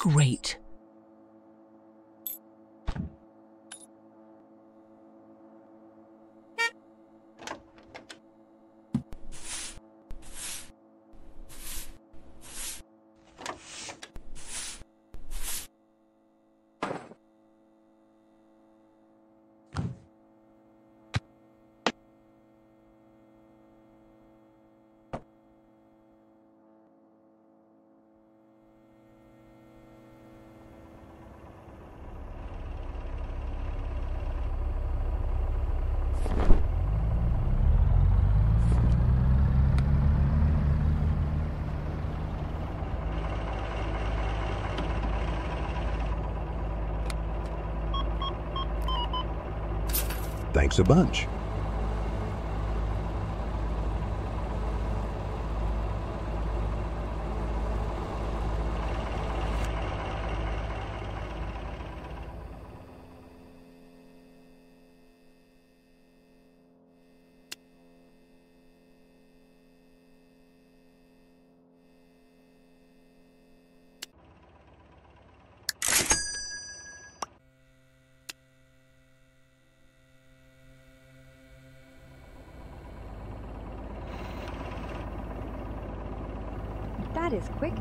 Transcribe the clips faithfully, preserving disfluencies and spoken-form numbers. great. Thanks a bunch. That is quick.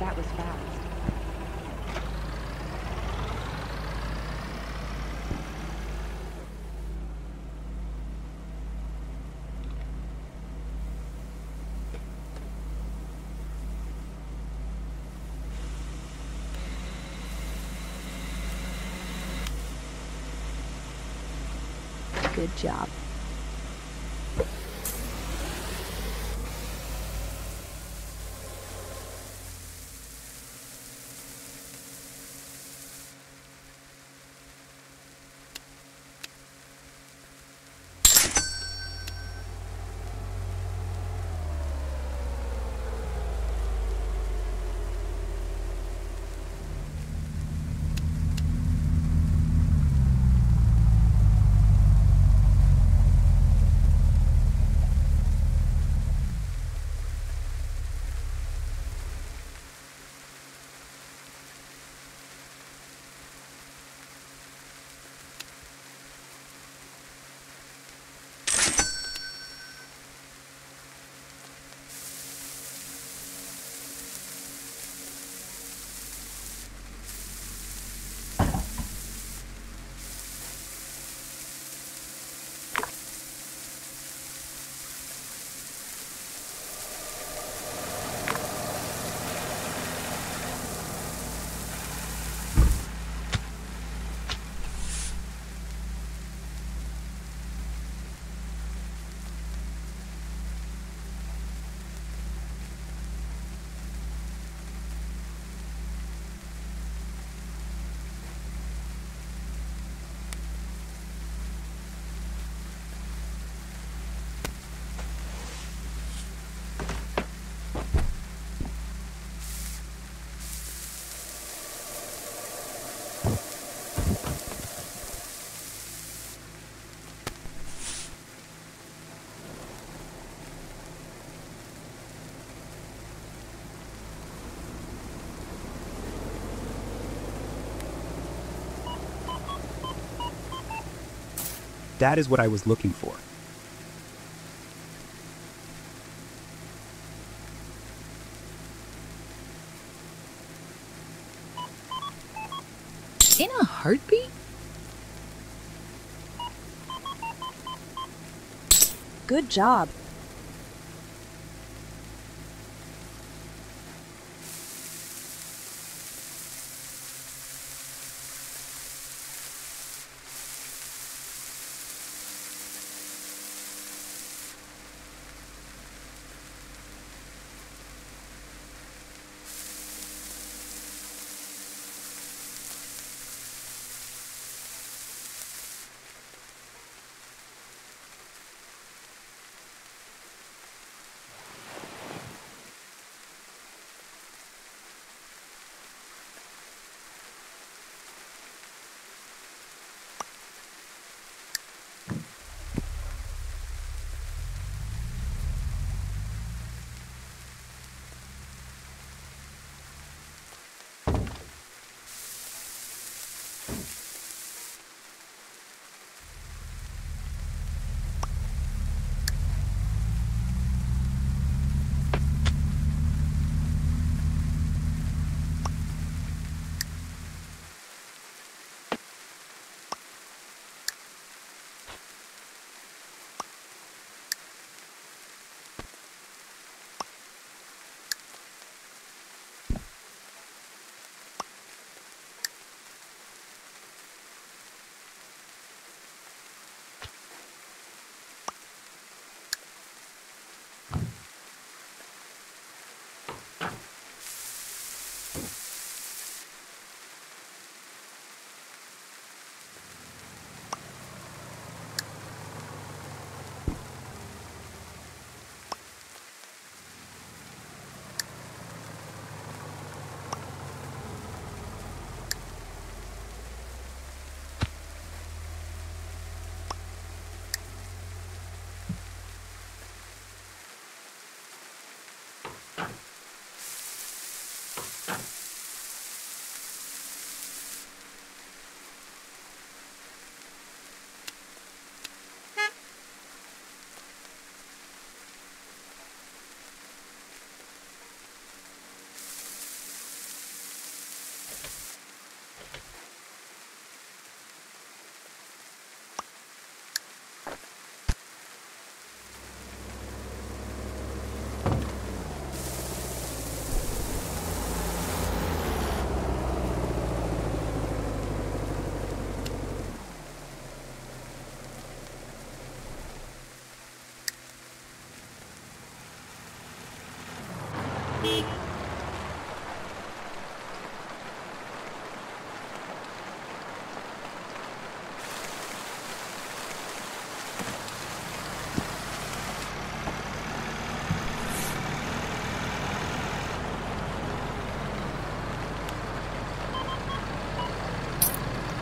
That was fast. Good job. That is what I was looking for. In a heartbeat? Good job.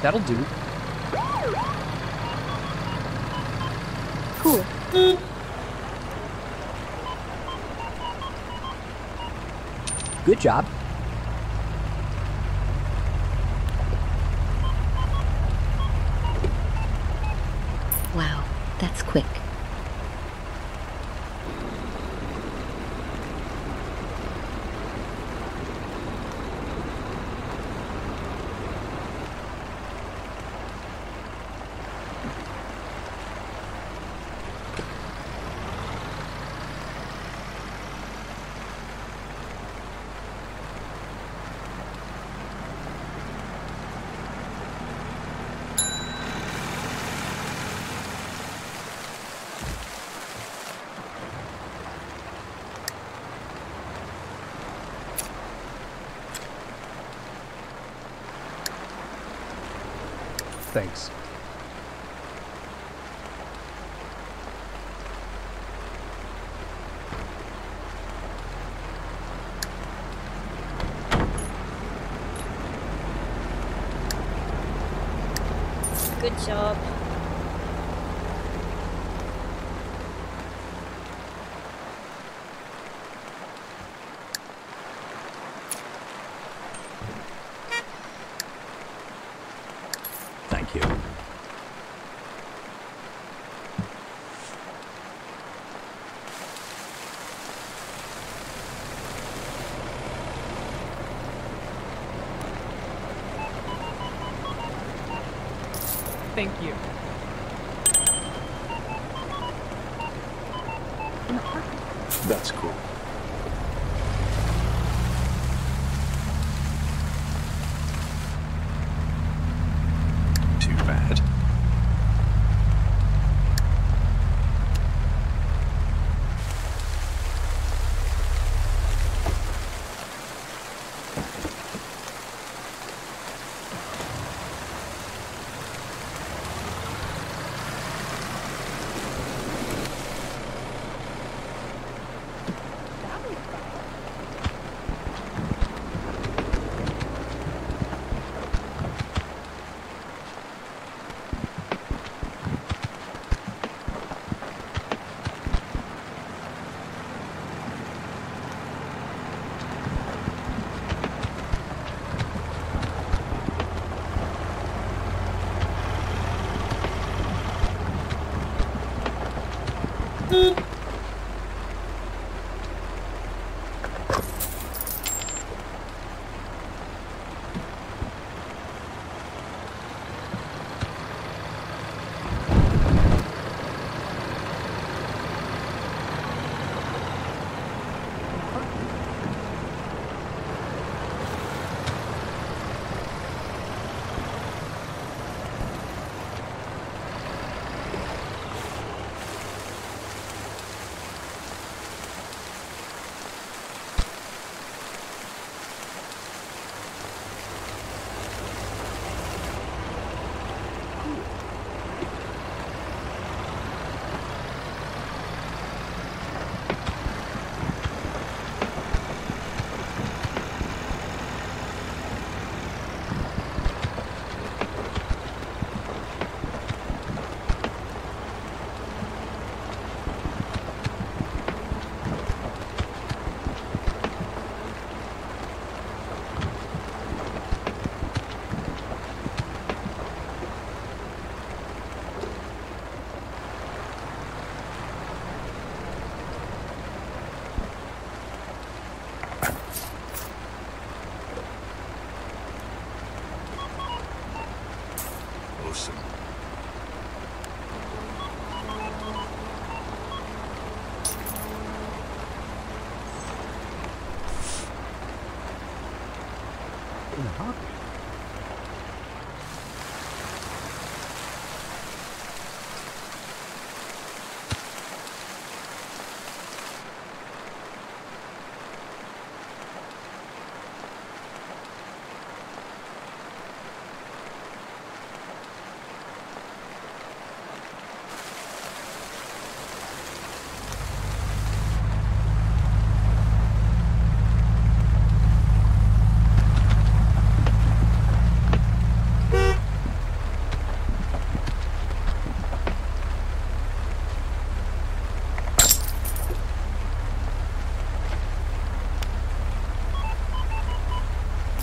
That'll do. Cool. Mm. Good job. Wow, that's quick. Thanks. Good job. Thank you. Thank you. That's cool. Too bad.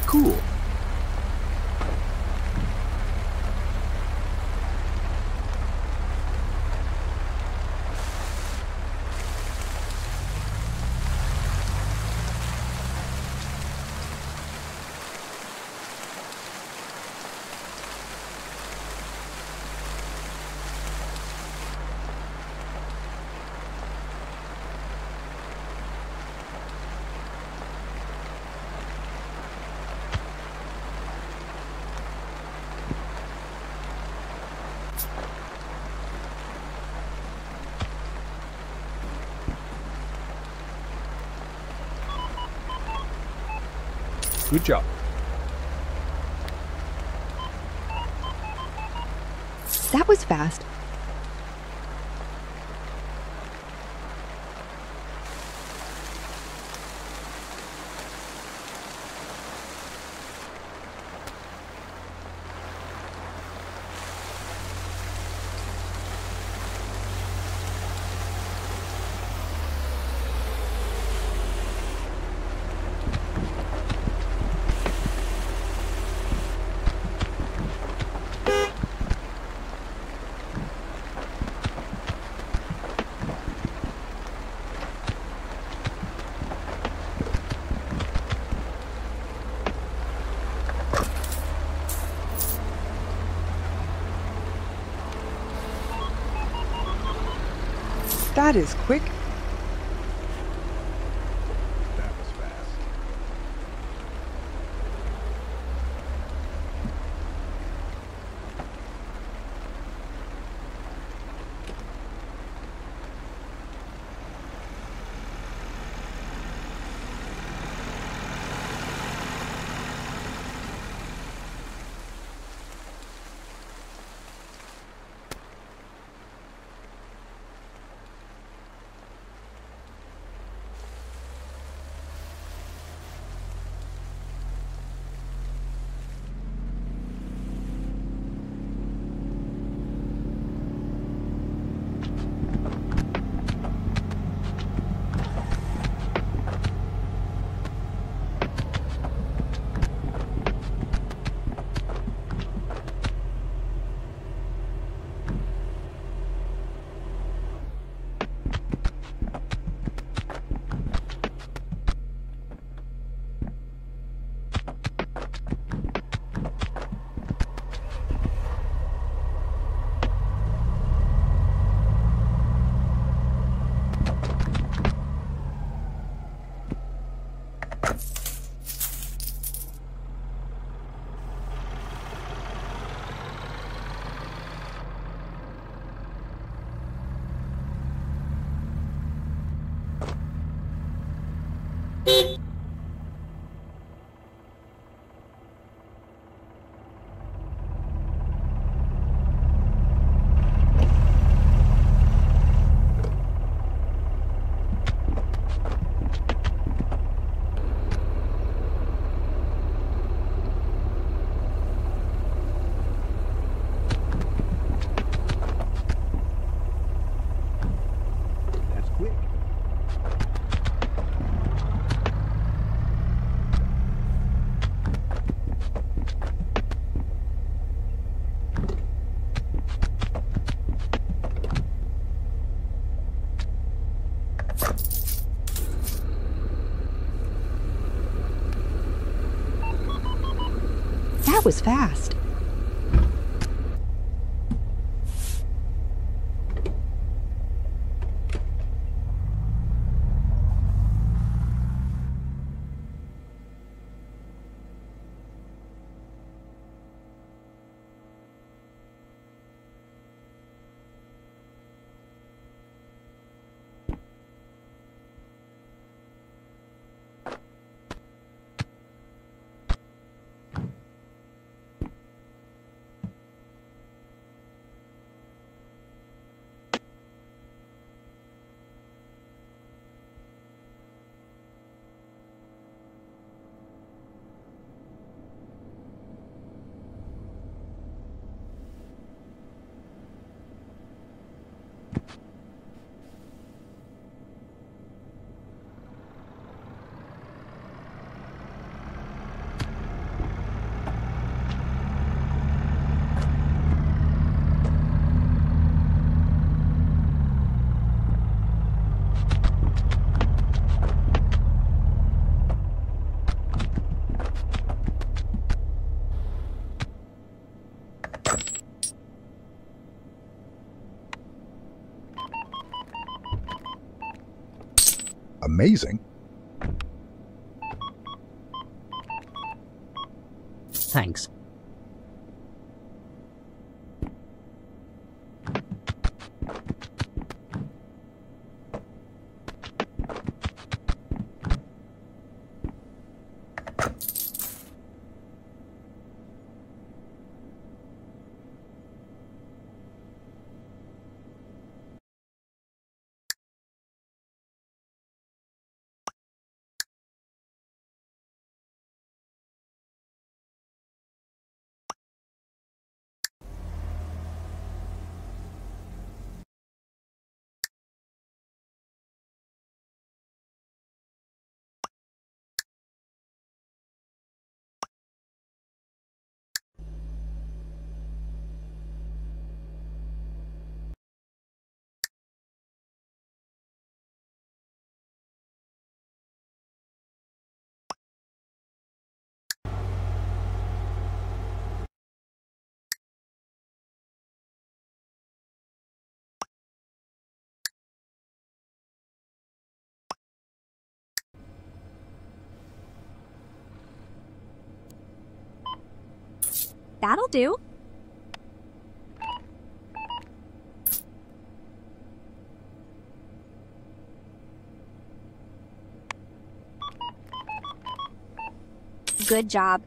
Cool. Good job. That was fast. That is quick. That was That was fast. Amazing. Thanks. That'll do. Good job.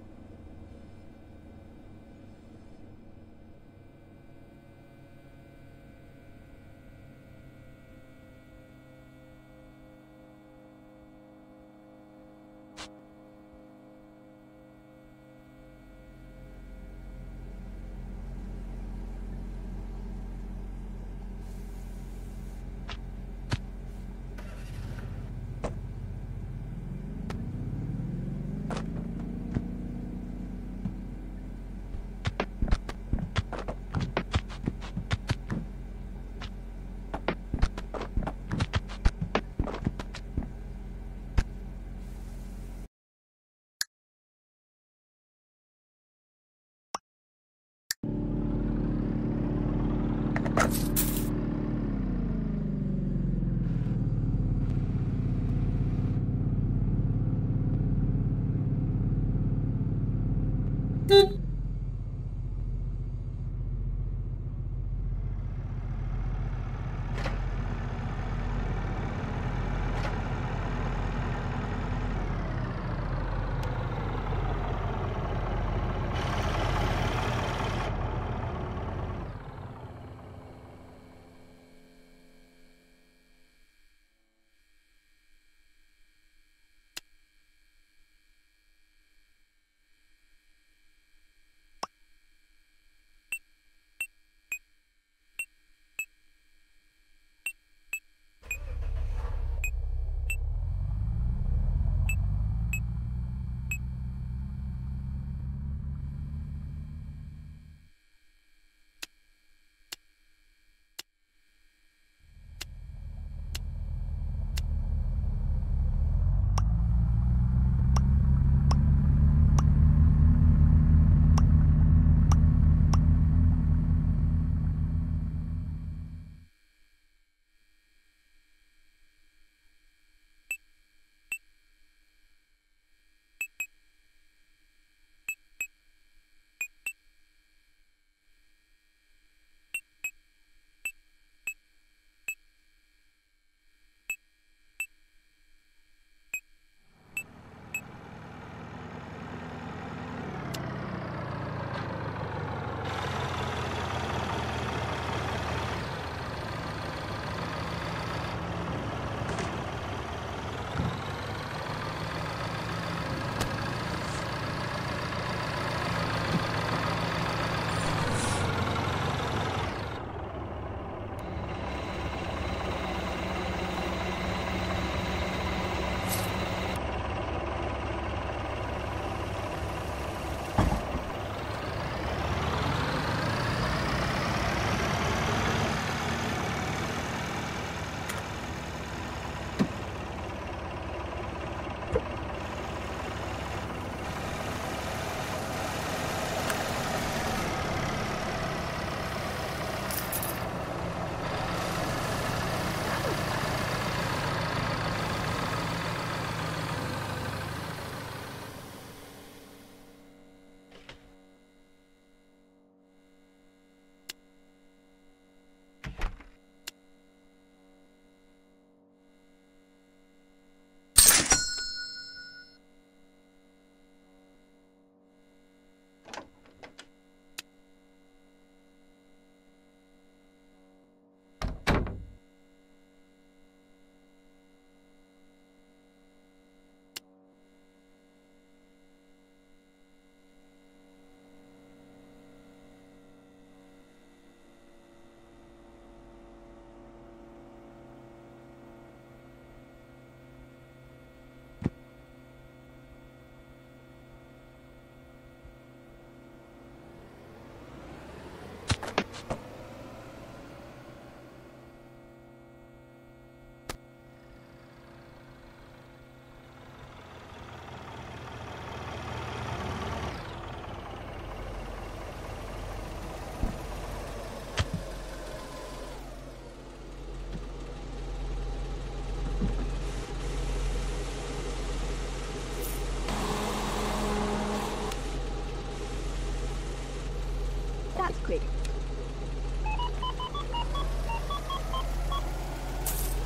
clear.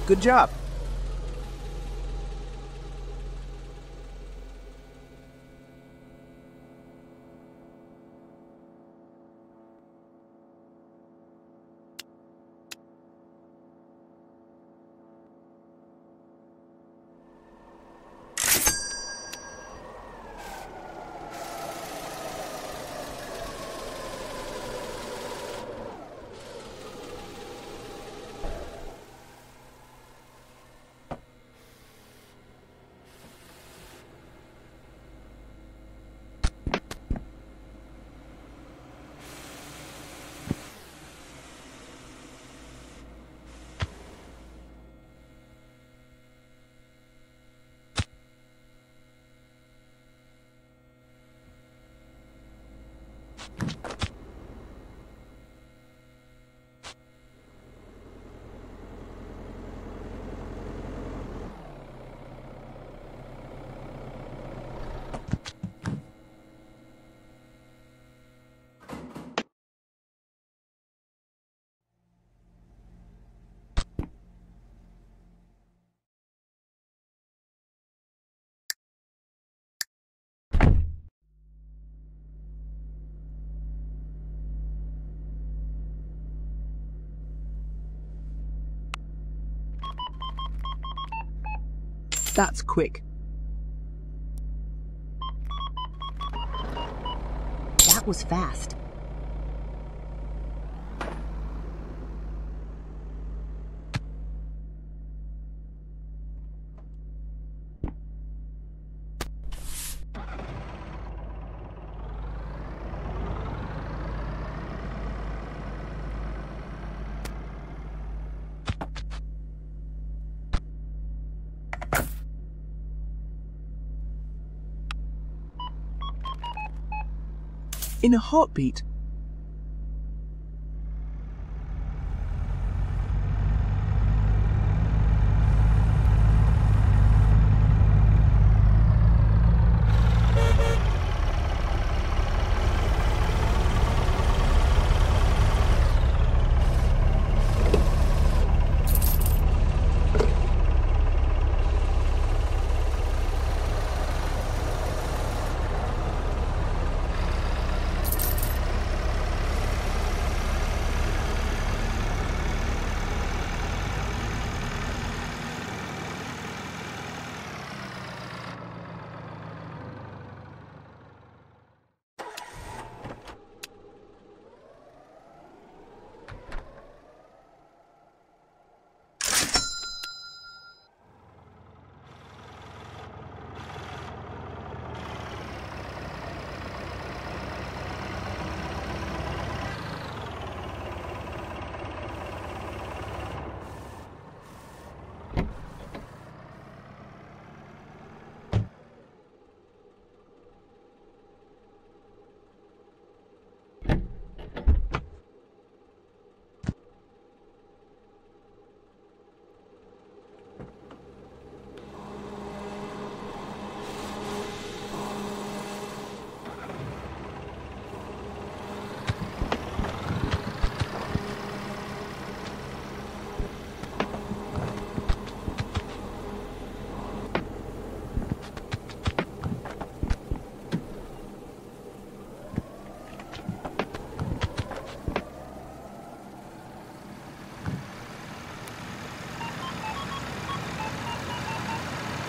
Good job. That's quick. That was fast. In a heartbeat.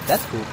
That's cool.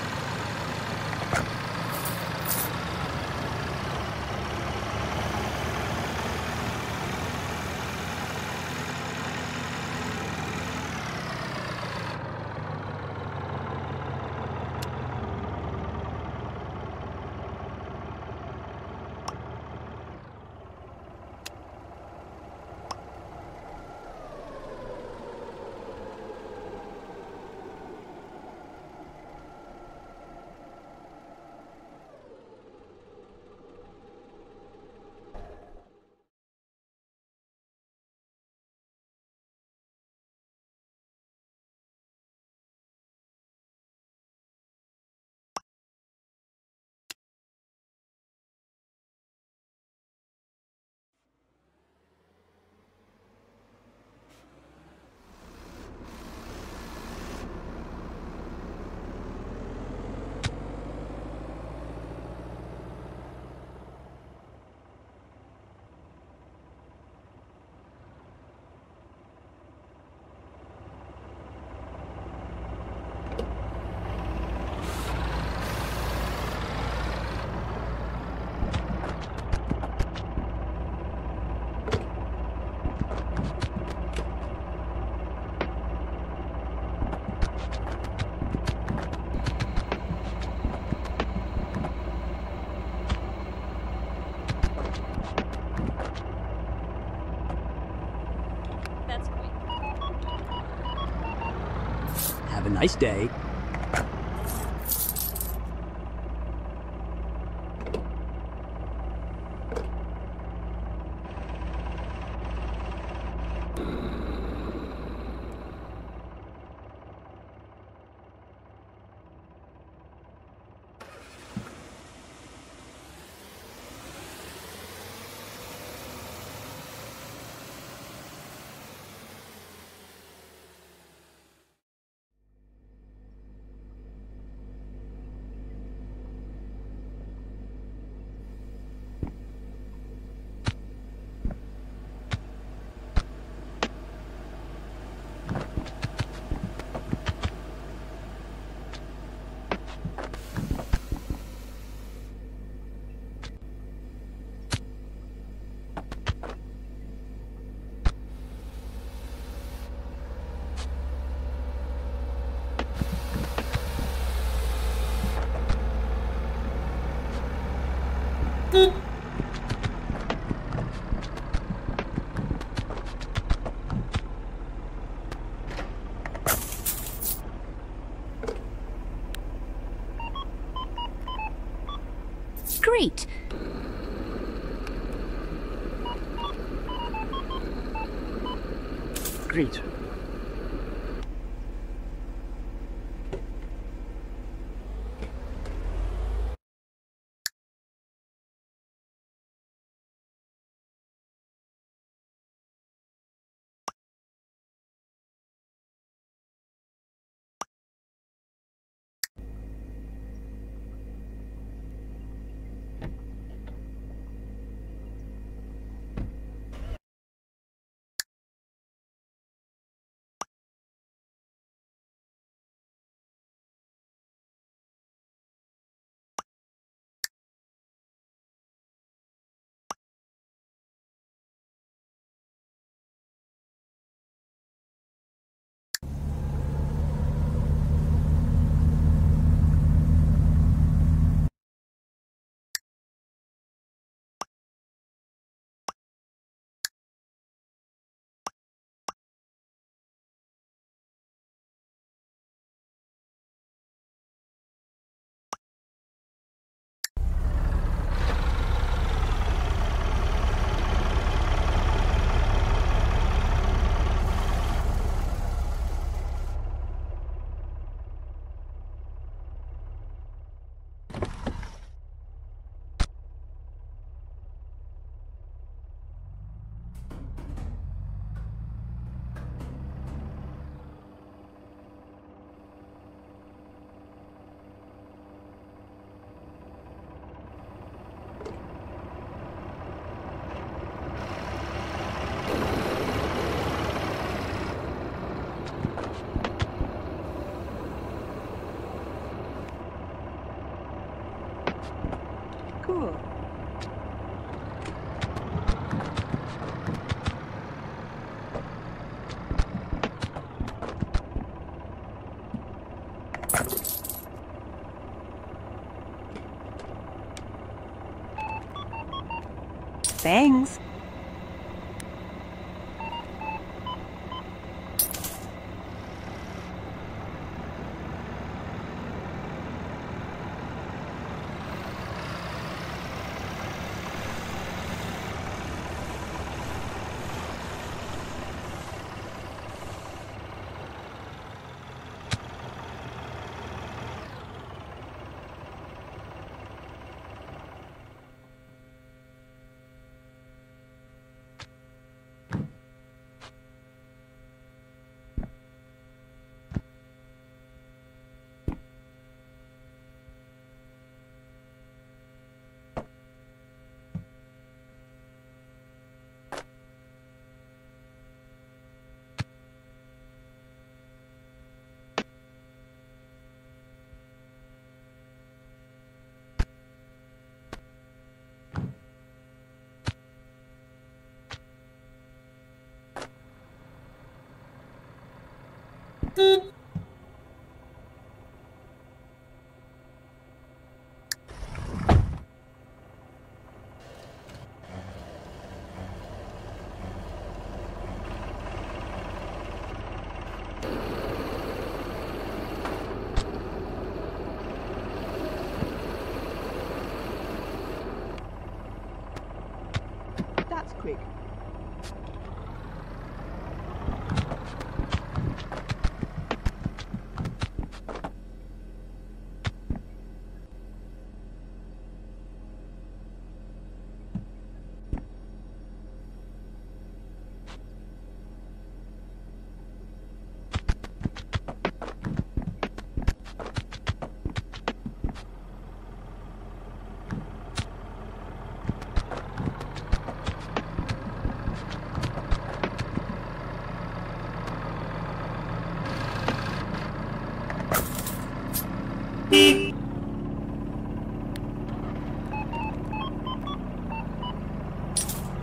a nice day. Great. Great. Thanks.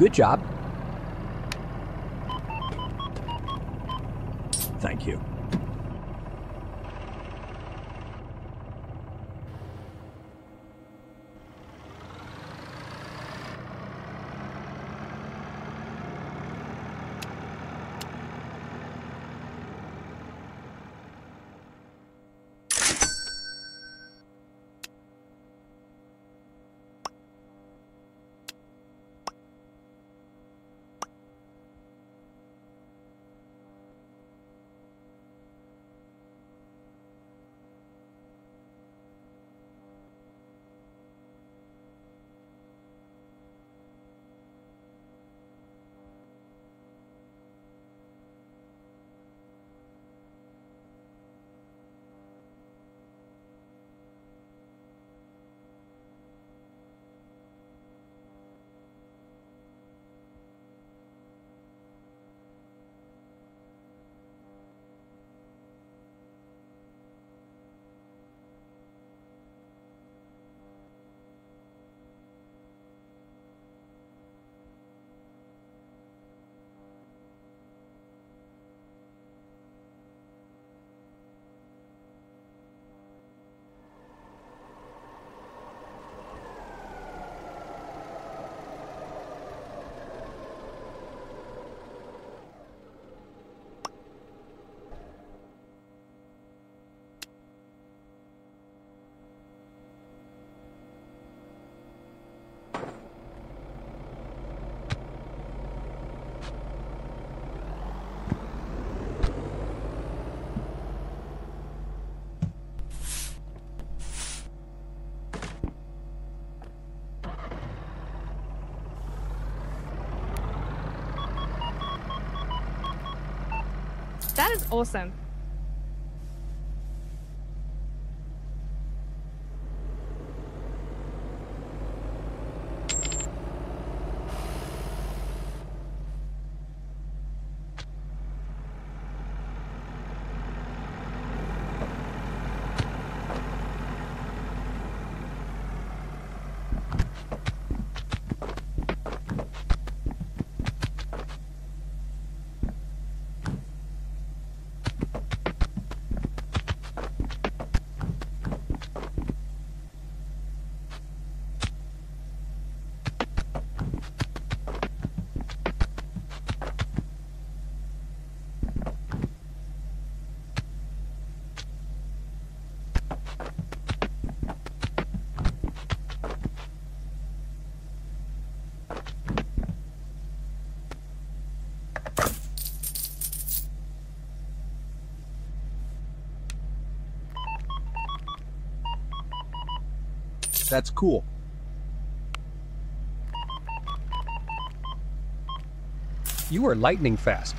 Good job. Thank you. That is awesome. That's cool. You are lightning fast.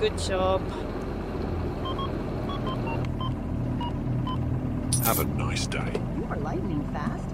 Good job. Have a nice day. You are lightning fast.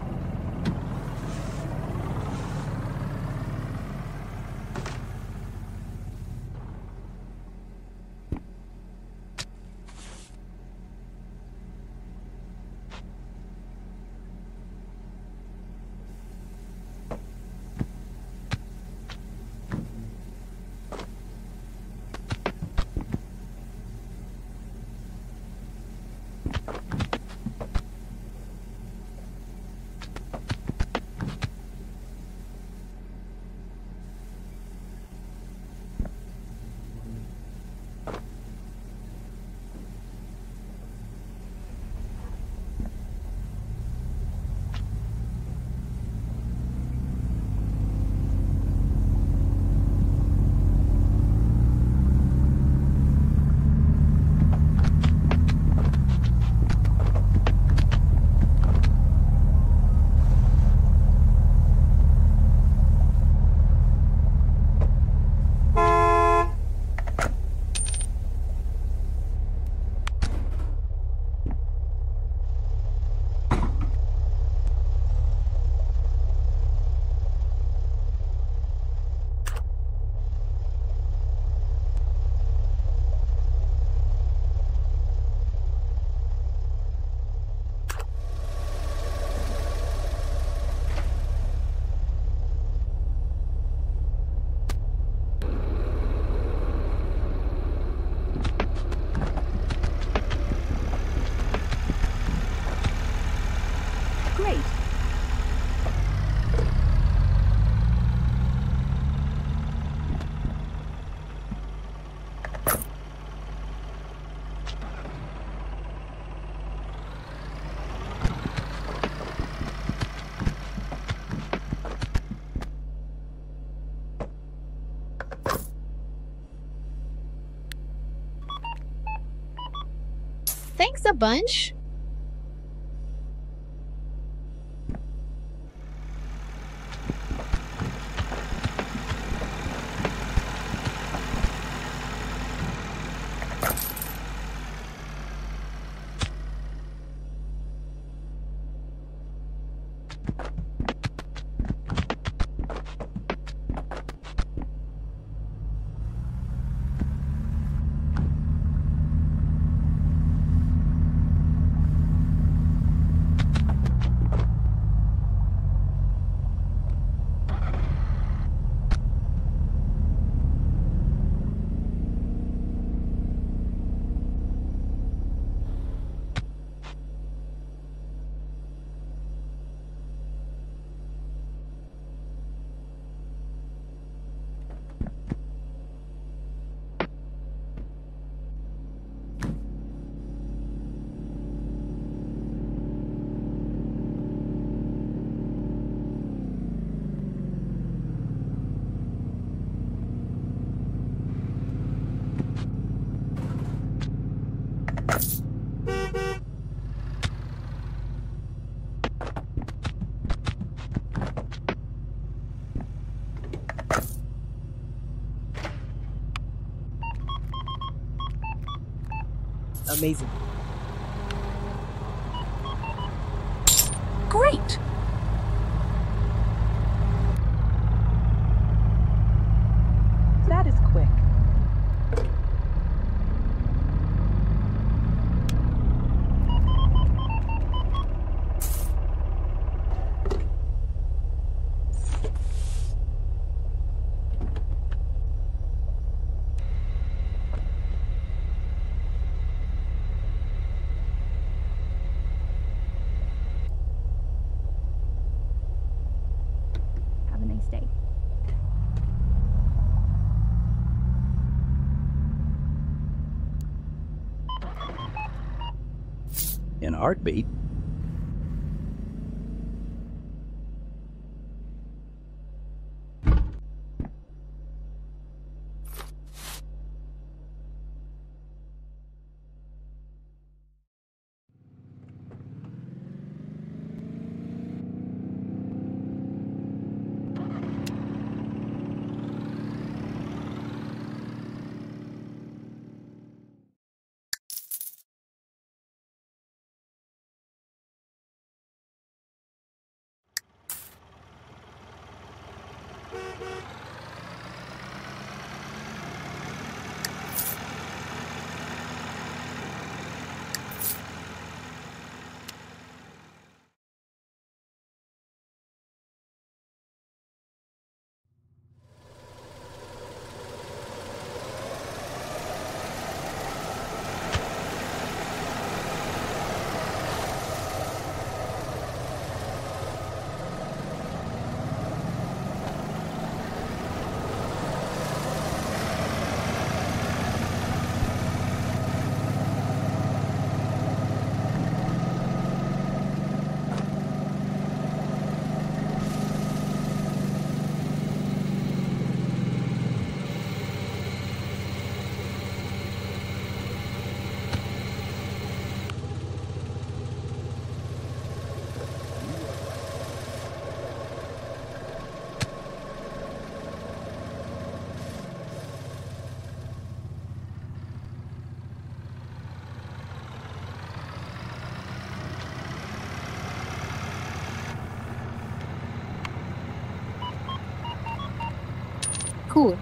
Thanks a bunch. Amazing. Great. That is quick. In a heartbeat. cool.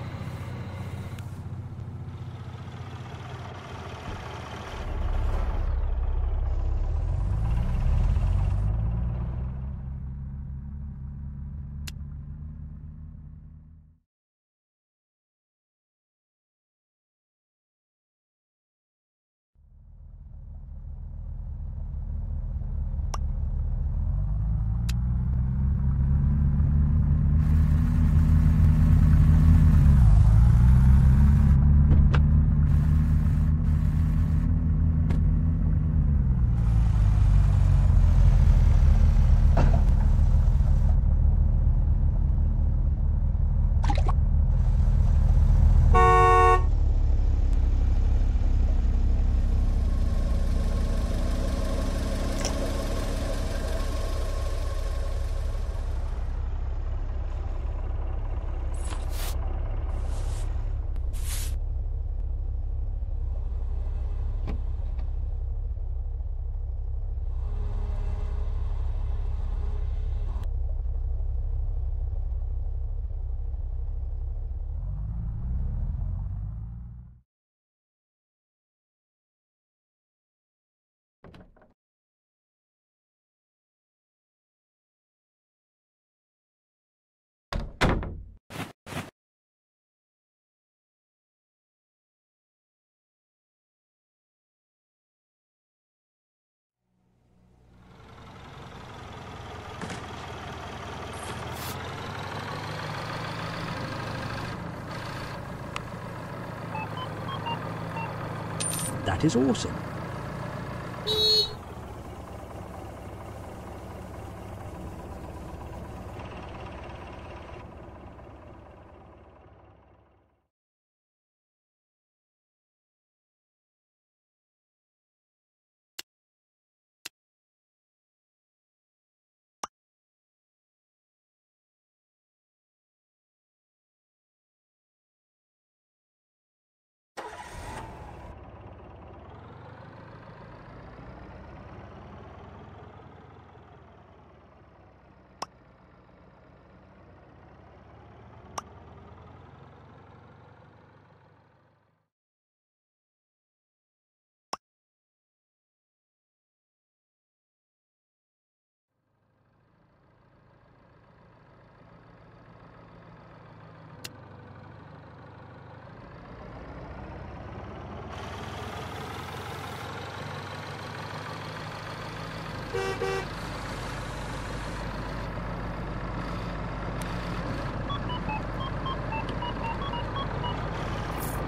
That is awesome.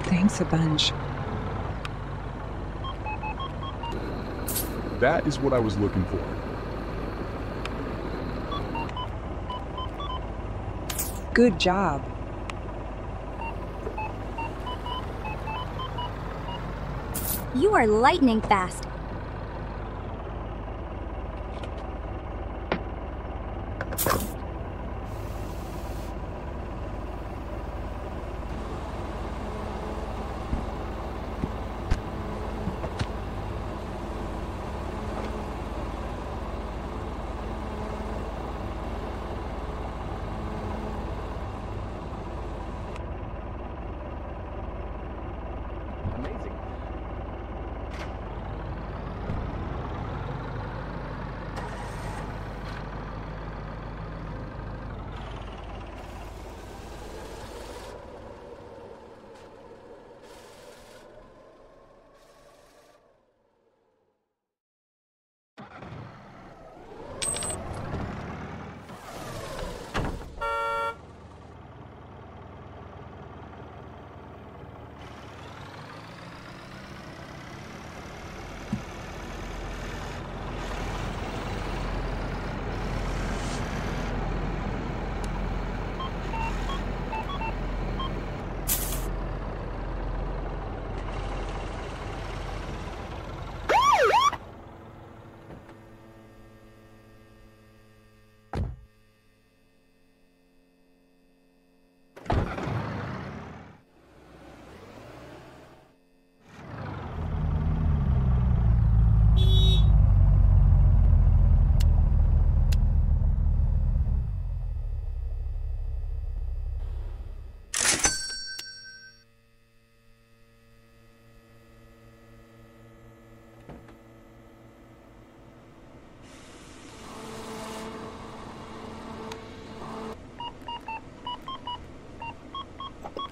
Thanks a bunch. That is what I was looking for. Good job. You are lightning fast.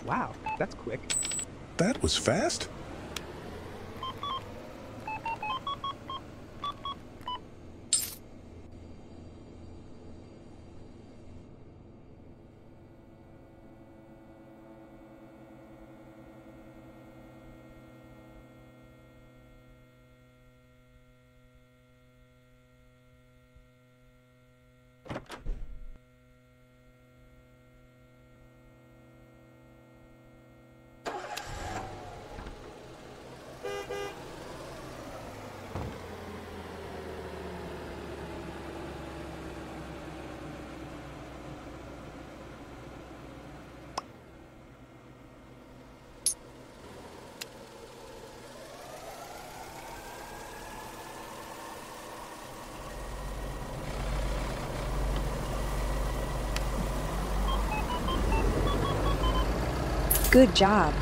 Wow, that's quick. That was fast. Good job.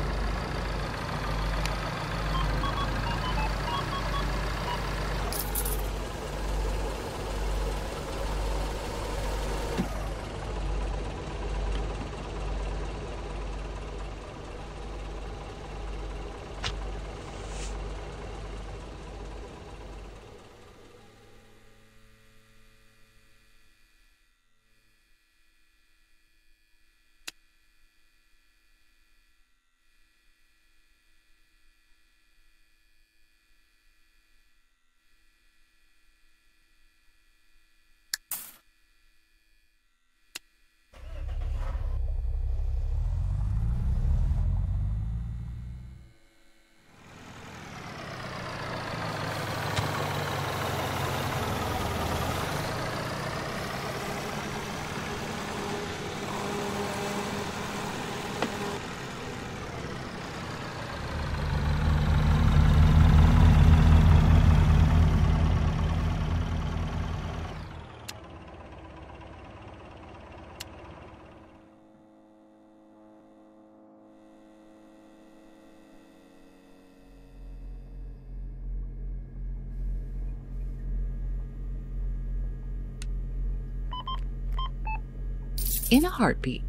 In a heartbeat.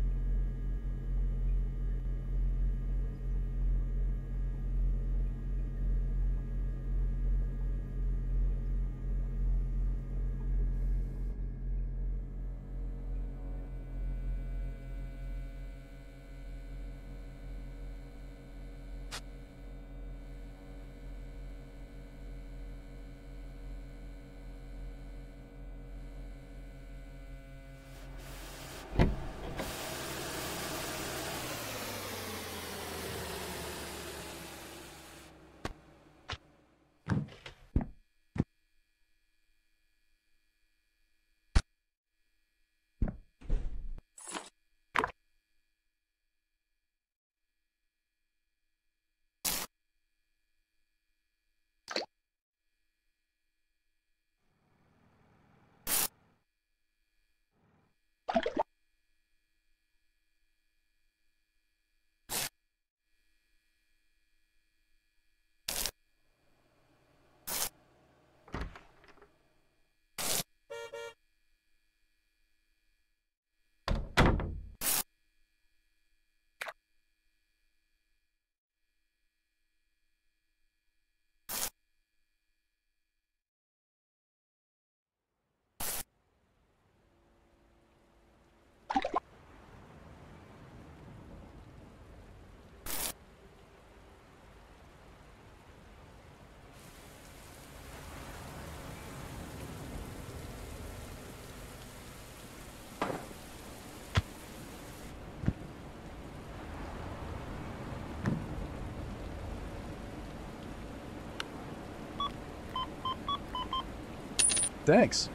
Thanks.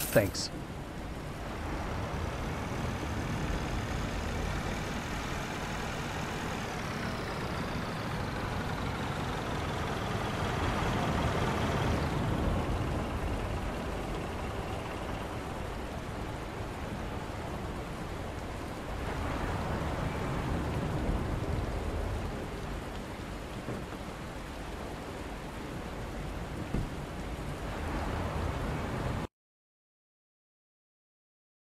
Thanks.